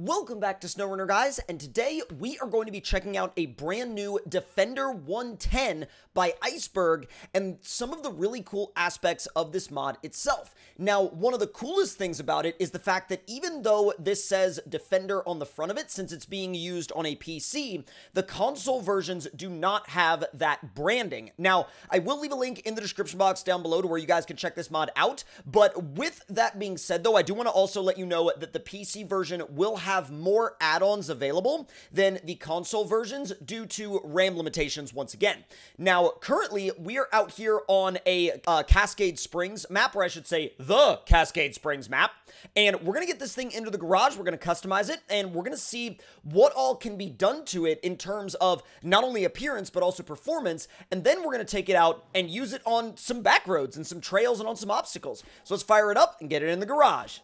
Welcome back to SnowRunner, guys, and today we are going to be checking out a brand new Defender 110 by Iceberg and some of the really cool aspects of this mod itself. Now, one of the coolest things about it is the fact that even though this says Defender on the front of it, since it's being used on a PC, the console versions do not have that branding. Now, I will leave a link in the description box down below to where you guys can check this mod out, but with that being said, though, I do want to also let you know that the PC version will have more add-ons available than the console versions due to RAM limitations once again. Now, currently, we are out here on a Cascade Springs map, or I should say the Cascade Springs map, and we're going to get this thing into the garage, we're going to customize it, and we're going to see what all can be done to it in terms of not only appearance, but also performance, and then we're going to take it out and use it on some back roads and some trails and on some obstacles. So let's fire it up and get it in the garage.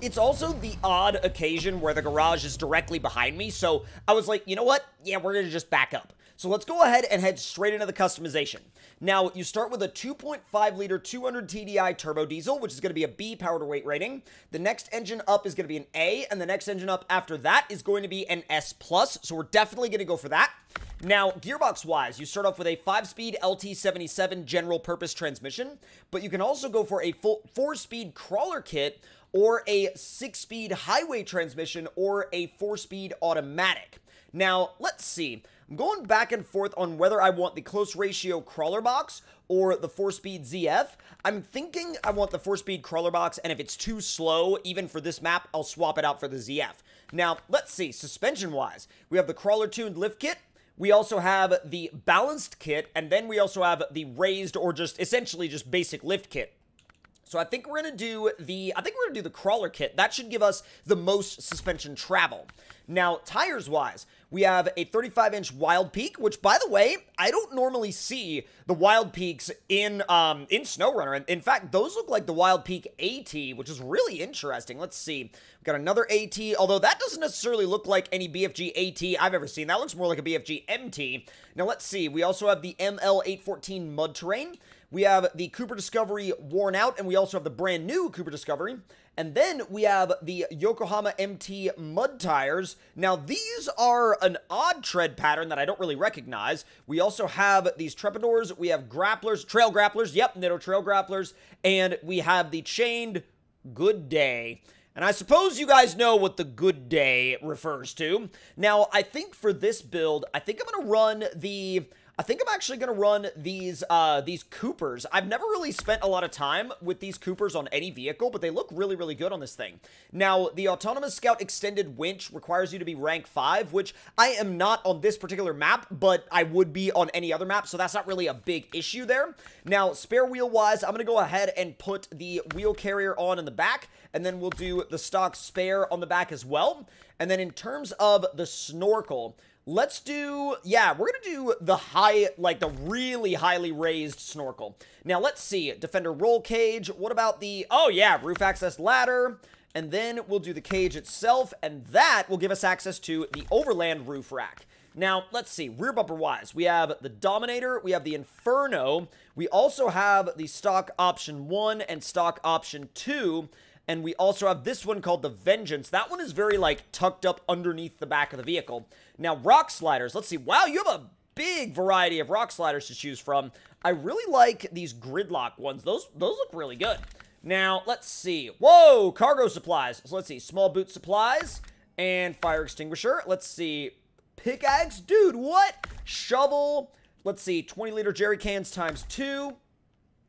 It's also the odd occasion where the garage is directly behind me, so I was like, you know what? Yeah, we're going to just back up. So let's go ahead and head straight into the customization. Now, you start with a 2.5-liter 200 TDI turbo diesel, which is going to be a B power-to-weight rating. The next engine up is going to be an A, and the next engine up after that is going to be an S+, so we're definitely going to go for that. Now, gearbox-wise, you start off with a 5-speed LT77 general-purpose transmission, but you can also go for a full 4-speed crawler kit, or a 6-speed highway transmission, or a 4-speed automatic. Now, let's see. I'm going back and forth on whether I want the close ratio crawler box or the 4-speed ZF. I'm thinking I want the 4-speed crawler box, and if it's too slow, even for this map, I'll swap it out for the ZF. Now, let's see. Suspension-wise, we have the crawler-tuned lift kit. We also have the balanced kit, and then we also have the raised or just essentially just basic lift kit. So I think we're gonna do the crawler kit. That should give us the most suspension travel. Now, tires-wise, we have a 35-inch Wild Peak, which, by the way, I don't normally see the Wild Peaks in SnowRunner. In fact, those look like the Wild Peak AT, which is really interesting. Let's see. We've got another AT, although that doesn't necessarily look like any BFG AT I've ever seen. That looks more like a BFG MT. Now, let's see. We also have the ML814 Mud Terrain. We have the Cooper Discovery worn out, and we also have the brand new Cooper Discovery. And then we have the Yokohama MT mud tires. Now, these are an odd tread pattern that I don't really recognize. We also have these Trepidors. We have grapplers, trail grapplers. Yep, Nitto Trail Grapplers. And we have the chained Good Day. And I suppose you guys know what the Good Day refers to. Now, I think for this build, I think I'm actually going to run these Coopers. I've never really spent a lot of time with these Coopers on any vehicle, but they look really, really good on this thing. Now, the Autonomous Scout Extended Winch requires you to be rank 5, which I am not on this particular map, but I would be on any other map, so that's not really a big issue there. Now, spare wheel-wise, I'm going to go ahead and put the wheel carrier on in the back, and then we'll do the stock spare on the back as well. And then in terms of the snorkel, let's do, yeah, we're going to do the high, like the really highly raised snorkel. Now, let's see, Defender roll cage. What about the, oh yeah, roof access ladder. And then we'll do the cage itself, and that will give us access to the overland roof rack. Now, let's see, rear bumper-wise, we have the Dominator, we have the Inferno, we also have the stock option 1 and stock option 2, and we also have this one called the Vengeance. That one is very, like, tucked up underneath the back of the vehicle. Now, rock sliders. Let's see. Wow, you have a big variety of rock sliders to choose from. I really like these gridlock ones. Those look really good. Now, let's see. Whoa, cargo supplies. So, let's see. Small boot supplies and fire extinguisher. Let's see. Pickaxe. Dude, what? Shovel. Let's see. 20-liter jerry cans times 2.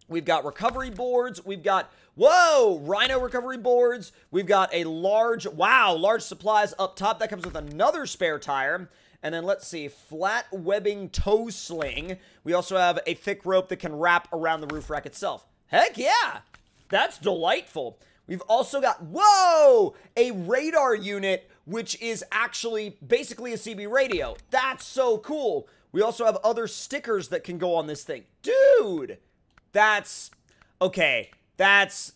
We've got recovery boards. We've got, whoa, rhino recovery boards. We've got a large, wow, large supplies up top. That comes with another spare tire. And then let's see, flat webbing tow sling. We also have a thick rope that can wrap around the roof rack itself. Heck yeah, that's delightful. We've also got, whoa, a radar unit, which is actually basically a CB radio. That's so cool. We also have other stickers that can go on this thing. Dude. That's, okay, that's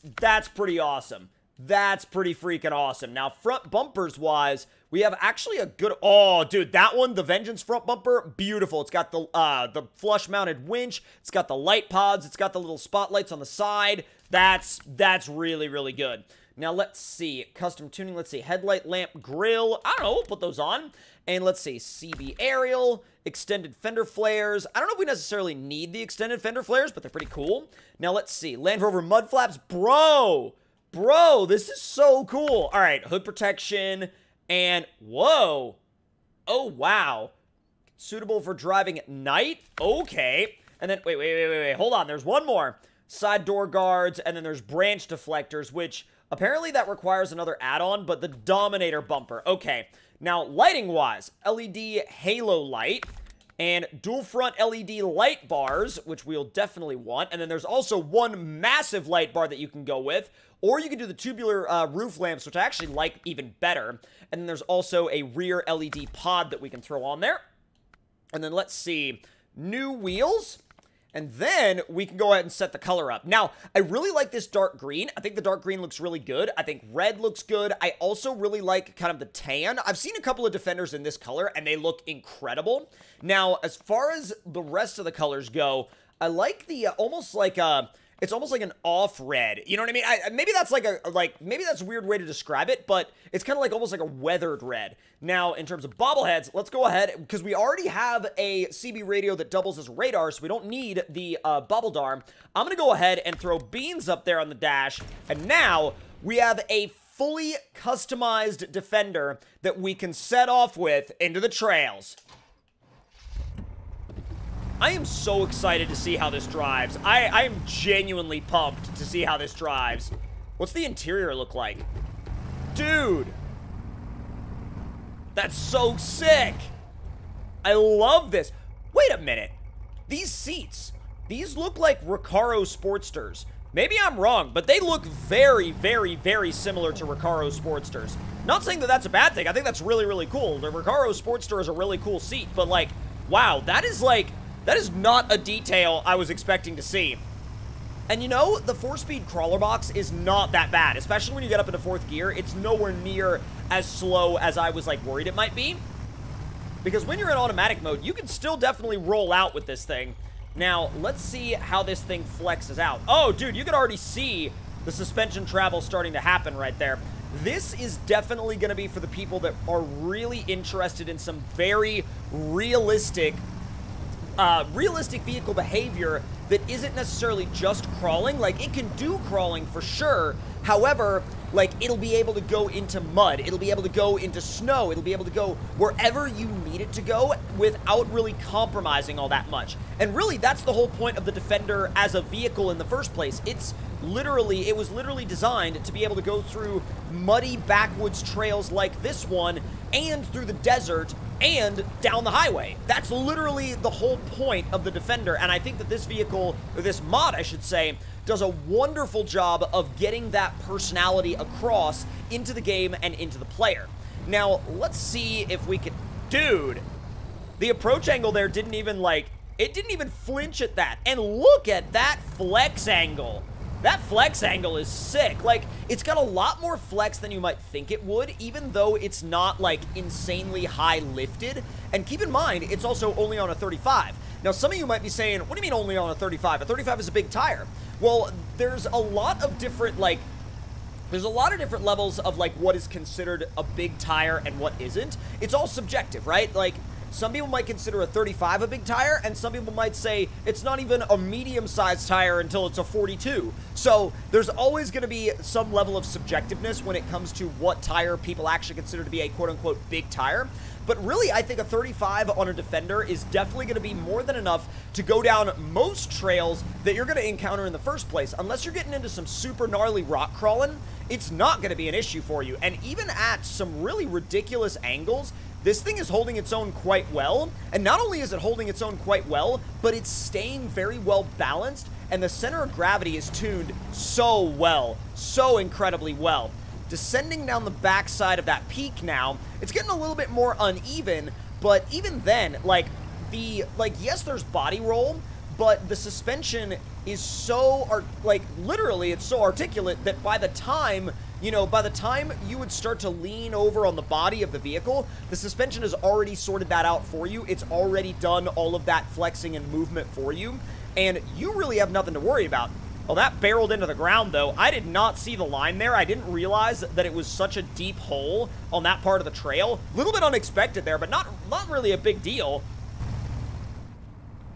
pretty awesome. That's pretty freaking awesome. Now, front bumpers wise, we have actually a good... Oh, dude, that one, the Vengeance front bumper, beautiful. It's got the flush-mounted winch. It's got the light pods. It's got the little spotlights on the side. That's really, really good. Now, let's see. Custom tuning. Let's see. Headlight, lamp, grill. I don't know. We'll put those on. And let's see. CB aerial. Extended fender flares. I don't know if we necessarily need the extended fender flares, but they're pretty cool. Now, let's see. Land Rover mud flaps. Bro, this is so cool. All right, hood protection, and whoa. Oh, wow. Suitable for driving at night? Okay. And then, wait. Hold on, there's one more. Side door guards, and then there's branch deflectors, which apparently that requires another add-on, but the Dominator bumper. Okay. Now, lighting-wise, LED halo light, and dual front LED light bars, which we'll definitely want. And then there's also one massive light bar that you can go with, or you can do the tubular roof lamps, which I actually like even better. And then there's also a rear LED pod that we can throw on there. And then let's see, new wheels. And then we can go ahead and set the color up. Now, I really like this dark green. I think the dark green looks really good. I think red looks good. I also really like kind of the tan. I've seen a couple of Defenders in this color, and they look incredible. Now, as far as the rest of the colors go, I like the almost like a... It's almost like an off red. You know what I mean? Maybe that's like a, maybe that's a weird way to describe it, but it's kind of like almost like a weathered red. Now, in terms of bobbleheads, let's go ahead, because we already have a CB radio that doubles as radar, so we don't need the bobble darm. I'm going to go ahead and throw Beans up there on the dash, and now we have a fully customized Defender that we can set off with into the trails. I am so excited to see how this drives. I am genuinely pumped to see how this drives. What's the interior look like? Dude! That's so sick! I love this. Wait a minute. These seats, these look like Recaro Sportsters. Maybe I'm wrong, but they look very, very, very similar to Recaro Sportsters. Not saying that that's a bad thing. I think that's really, really cool. The Recaro Sportster is a really cool seat, but like, wow, that is like... That is not a detail I was expecting to see. And you know, the 4-speed crawler box is not that bad, especially when you get up into 4th gear. It's nowhere near as slow as I was, like, worried it might be. Because when you're in automatic mode, you can still definitely roll out with this thing. Now, let's see how this thing flexes out. Oh, dude, you can already see the suspension travel starting to happen right there. This is definitely going to be for the people that are really interested in some very realistic... realistic vehicle behavior that isn't necessarily just crawling. Like, it can do crawling for sure. However, like, it'll be able to go into mud. It'll be able to go into snow. It'll be able to go wherever you need it to go without really compromising all that much. And really, that's the whole point of the Defender as a vehicle in the first place. It's literally, it was literally designed to be able to go through muddy backwoods trails like this one and through the desert and down the highway. That's literally the whole point of the Defender, and I think that this vehicle, or this mod, I should say, does a wonderful job of getting that personality across into the game and into the player. Now, let's see if we can... Dude! The approach angle there didn't even, like... It didn't even flinch at that. And look at that flex angle! That flex angle is sick. Like, it's got a lot more flex than you might think it would, even though it's not, like, insanely high lifted. And keep in mind, it's also only on a 35. Now, some of you might be saying, what do you mean only on a 35? A 35 is a big tire. Well, there's a lot of different, like... There's a lot of different levels of, like, what is considered a big tire and what isn't. It's all subjective, right? Like... Some people might consider a 35 a big tire, and some people might say it's not even a medium-sized tire until it's a 42. So there's always going to be some level of subjectiveness when it comes to what tire people actually consider to be a quote-unquote big tire. But really, I think a 35 on a Defender is definitely going to be more than enough to go down most trails that you're going to encounter in the first place. Unless you're getting into some super gnarly rock crawling, it's not going to be an issue for you. And even at some really ridiculous angles, this thing is holding its own quite well. And not only is it holding its own quite well, but it's staying very well balanced, and the center of gravity is tuned so well, so incredibly well. Descending down the backside of that peak now, it's getting a little bit more uneven, but even then, like, yes, there's body roll, but the suspension is so, like, literally, it's so articulate that by the time you know, by the time you would start to lean over on the body of the vehicle, the suspension has already sorted that out for you. It's already done all of that flexing and movement for you, and you really have nothing to worry about. Well, that barreled into the ground, though. I did not see the line there. I didn't realize that it was such a deep hole on that part of the trail. A little bit unexpected there, but not really a big deal.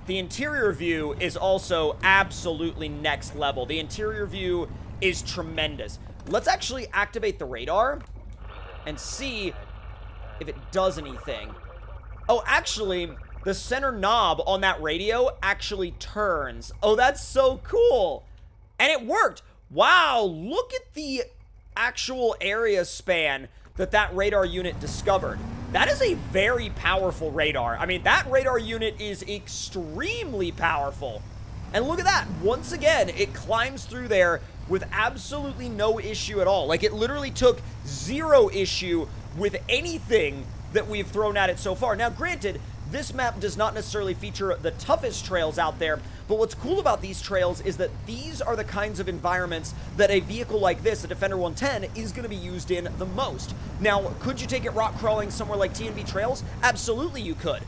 The interior view is also absolutely next level. The interior view is tremendous. Let's actually activate the radar and see if it does anything. Oh, actually, the center knob on that radio actually turns. Oh, that's so cool. And it worked. Wow, look at the actual area span that that radar unit discovered. That is a very powerful radar. I mean, that radar unit is extremely powerful. And look at that. Once again, it climbs through there with absolutely no issue at all. Like, it literally took zero issue with anything that we've thrown at it so far. Now, granted, this map does not necessarily feature the toughest trails out there, but what's cool about these trails is that these are the kinds of environments that a vehicle like this, a Defender 110, is going to be used in the most. Now, could you take it rock crawling somewhere like TNB Trails? Absolutely you could.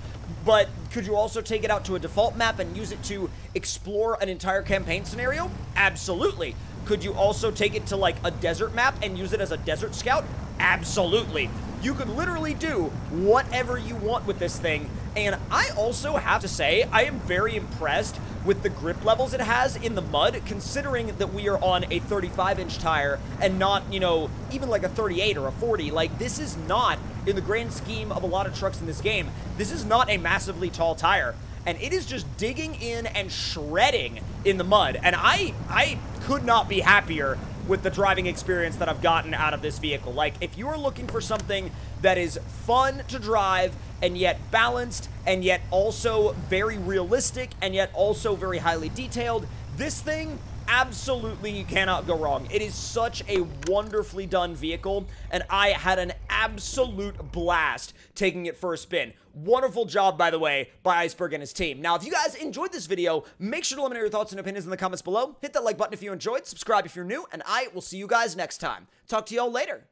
But could you also take it out to a default map and use it to explore an entire campaign scenario? Absolutely. Could you also take it to, like, a desert map and use it as a desert scout? Absolutely. You could literally do whatever you want with this thing. And I also have to say, I am very impressed with the grip levels it has in the mud, considering that we are on a 35-inch tire and not, you know, even like a 38 or a 40. Like, this is not, in the grand scheme of a lot of trucks in this game, this is not a massively tall tire. And it is just digging in and shredding in the mud. And I could not be happier with the driving experience that I've gotten out of this vehicle. Like, if you are looking for something that is fun to drive and yet balanced and yet also very realistic and yet also very highly detailed, this thing, absolutely you cannot go wrong. It is such a wonderfully done vehicle, and I had an absolute blast taking it for a spin. Wonderful job, by the way, by Iceberg and his team. Now, if you guys enjoyed this video, make sure to let me know your thoughts and opinions in the comments below. Hit that like button if you enjoyed, subscribe if you're new, and I will see you guys next time. Talk to y'all later.